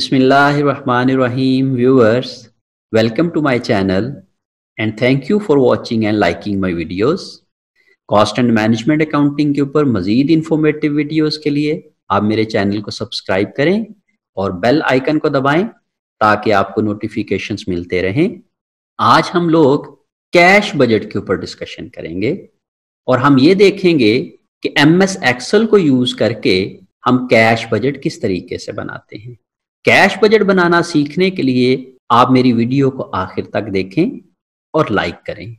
Bismillahirrahmanirrahim viewers, welcome to my channel and thank you for watching and liking my videos। Cost and management accounting के ऊपर मजीद informative videos के लिए आप मेरे channel को subscribe करें और बेल आइकन को दबाएं ताकि आपको नोटिफिकेशंस मिलते रहें। आज हम लोग कैश बजट के ऊपर डिस्कशन करेंगे और हम ये देखेंगे कि MS एक्सेल को यूज करके हम कैश बजट किस तरीके से बनाते हैं। कैश बजट बनाना सीखने के लिए आप मेरी वीडियो को आखिर तक देखें और लाइक करें।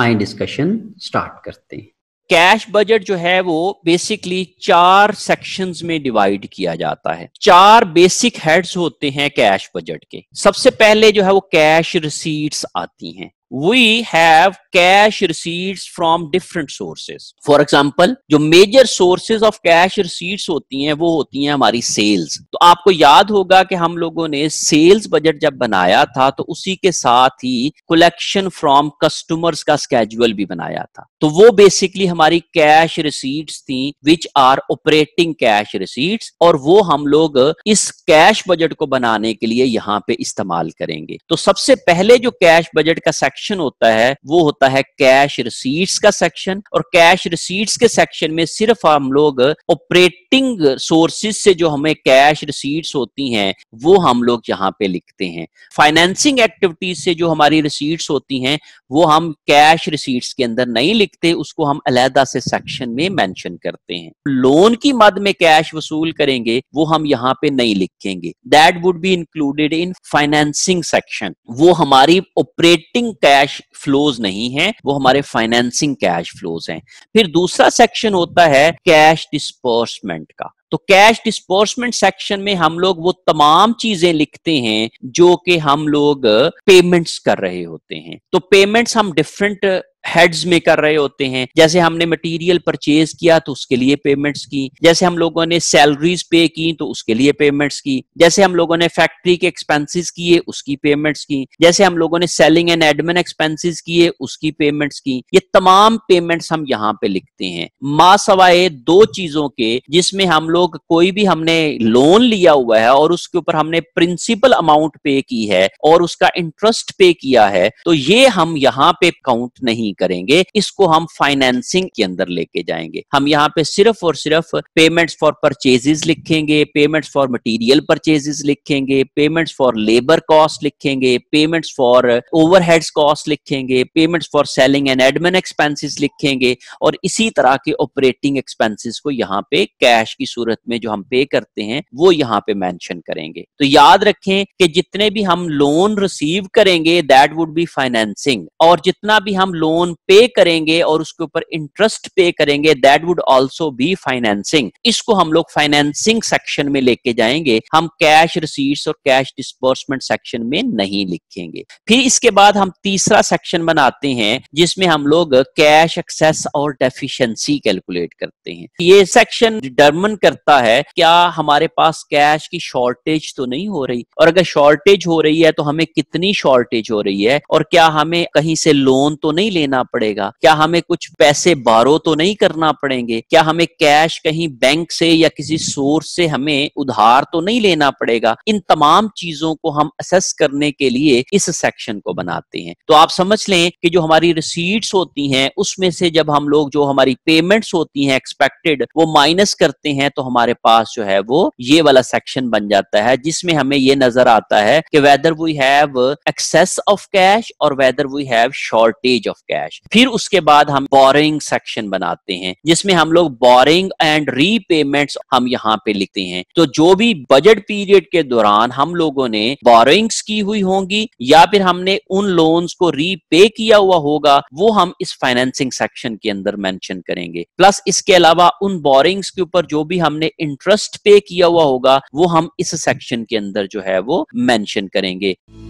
आइए डिस्कशन स्टार्ट करते हैं। कैश बजट जो है वो बेसिकली 4 सेक्शंस में डिवाइड किया जाता है। 4 बेसिक हेड्स होते हैं कैश बजट के। सबसे पहले जो है वो कैश रिसीट्स आती हैं। We have cash receipts from different sources. For example, जो major sources of cash receipts होती हैं वो होती हैं हमारी sales। तो आपको याद होगा कि हम लोगों ने sales budget जब बनाया था तो उसी के साथ ही collection from customers का schedule भी बनाया था। तो वो basically हमारी cash receipts थी which are operating cash receipts और वो हम लोग इस cash budget को बनाने के लिए यहाँ पे इस्तेमाल करेंगे। तो सबसे पहले जो cash budget का सेक्शन होता है वो होता है कैश रिसीट्स का सेक्शन और कैश रिसीट्स के सेक्शन में सिर्फ हम लोग ऑपरेटिंग सोर्सेज से जो हमें कैश रिसीट्स होती हैं वो हम लोग यहाँ पे लिखते हैं। फाइनेंसिंग एक्टिविटीज से जो हमारी रिसीट्स होती हैं वो हम कैश रिसीट्स के अंदर नहीं लिखते, उसको हम अलहदा से सेक्शन में मेंशन करते हैं। लोन की मद में कैश वसूल करेंगे वो हम यहाँ पे नहीं लिखेंगे। That would be included in financing section. वो हमारी ऑपरेटिंग कैश फ्लोज नहीं है, वो हमारे फाइनेंसिंग कैश फ्लोज हैं। फिर दूसरा सेक्शन होता है कैश डिस्बर्समेंट का। तो कैश डिस्बर्समेंट सेक्शन में हम लोग वो तमाम चीजें लिखते हैं जो कि हम लोग पेमेंट्स कर रहे होते हैं। तो पेमेंट्स हम डिफरेंट हेड्स में कर रहे होते हैं। जैसे हमने मटेरियल परचेज किया तो उसके लिए पेमेंट्स की, जैसे हम लोगों ने सैलरीज पे की तो उसके लिए पेमेंट्स की, जैसे हम लोगों ने फैक्ट्री के एक्सपेंसेस किए उसकी पेमेंट्स की, जैसे हम लोगों ने सेलिंग एंड एडमिन एक्सपेंसेस किए उसकी पेमेंट्स की। ये तमाम पेमेंट्स हम यहाँ पे लिखते हैं मा सवाए 2 चीजों के जिसमें हम लोग कोई भी हमने लोन लिया हुआ है और उसके ऊपर हमने प्रिंसिपल अमाउंट पे की है और उसका इंटरेस्ट पे किया है तो ये हम यहाँ पे काउंट नहीं करेंगे, इसको हम फाइनेंसिंग के अंदर लेके जाएंगे। हम यहाँ पे सिर्फ और सिर्फ पेमेंट्स फॉर परचेजेस लिखेंगे, पेमेंट्स फॉर मटेरियल परचेजेस लिखेंगे, पेमेंट्स फॉर लेबर कॉस्ट लिखेंगे, पेमेंट्स फॉर ओवरहेड्स कॉस्ट लिखेंगे, payments for selling and admin expenses लिखेंगे और इसी तरह के ऑपरेटिंग एक्सपेंसेस को यहाँ पे कैश की सूरत में जो हम पे करते हैं वो यहाँ पे मेंशन करेंगे। तो याद रखें कि जितने भी हम लोन रिसीव करेंगे दैट वुड बी फाइनेंसिंग और जितना भी हम लोन पे करेंगे और उसके ऊपर इंटरेस्ट पे करेंगे that would also be financing. इसको हम लोग फाइनेंसिंग सेक्शन में लेके जाएंगे, हम कैश रिसीट्स और कैश डिस्बर्समेंट सेक्शन में नहीं लिखेंगे। फिर इसके बाद हम तीसरा सेक्शन बनाते हैं जिसमें हम लोग कैश एक्सेस और डेफिशिएंसी कैलकुलेट करते हैं। ये सेक्शन डिटरमिन करता है क्या हमारे पास कैश की शॉर्टेज तो नहीं हो रही और अगर शॉर्टेज हो रही है तो हमें कितनी शॉर्टेज हो रही है और क्या हमें कहीं से लोन तो नहीं लेना पड़ेगा, क्या हमें कुछ पैसे बारो तो नहीं करना पड़ेंगे, क्या हमें कैश कहीं बैंक से या किसी सोर्स से हमें उधार तो नहीं लेना पड़ेगा। इन तमाम चीजों को हम असेस करने के लिए इस सेक्शन को बनाते हैं। तो आप समझ लें कि जो हमारी रिसीट्स होती हैं उसमें से जब हम लोग जो हमारी पेमेंट्स होती हैं एक्सपेक्टेड वो माइनस करते हैं तो हमारे पास जो है वो ये वाला सेक्शन बन जाता है जिसमें हमें ये नजर आता है कि whether we have excess of cash और whether we have shortage of cash. फिर उसके बाद हम बोरिंग सेक्शन बनाते हैं जिसमें हम लोग बोरिंग एंड रीपेमेंट्स हम यहाँ पे लिखते हैं। तो जो भी बजट पीरियड के दौरान हम लोगों ने बोरिंग्स की हुई होंगी या फिर हमने उन लोन्स को रीपे किया हुआ होगा वो हम इस फाइनेंसिंग सेक्शन के अंदर मेंशन करेंगे। प्लस इसके अलावा उन बोरिंग्स के ऊपर जो भी हमने इंटरेस्ट पे किया हुआ होगा वो हम इस सेक्शन के अंदर जो है वो मेंशन करेंगे।